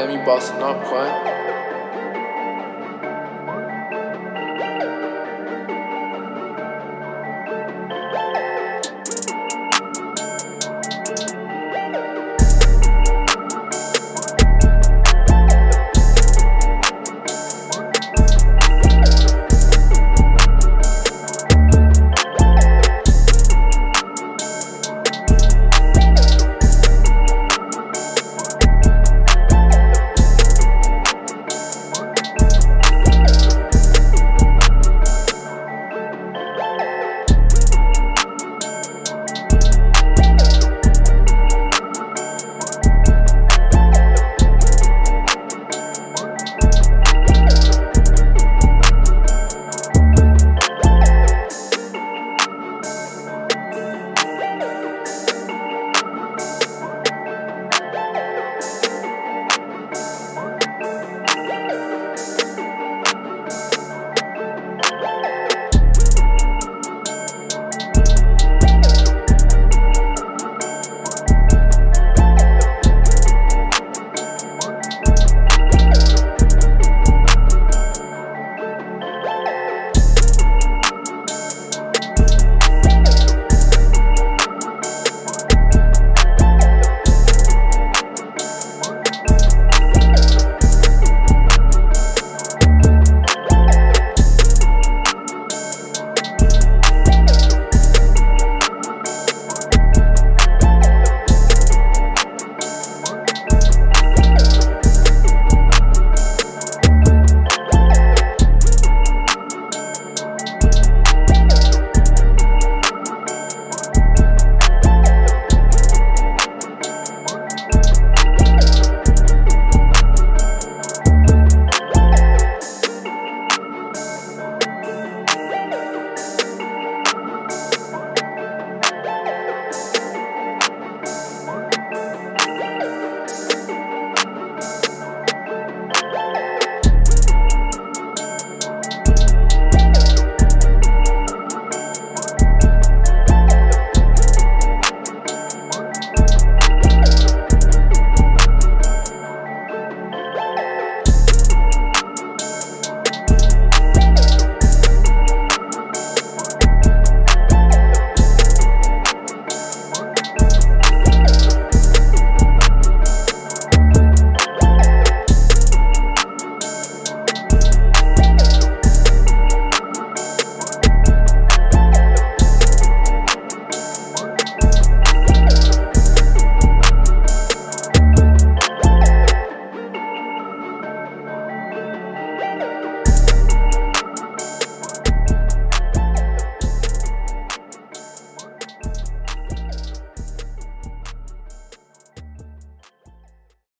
Demi Bosson up, quoi.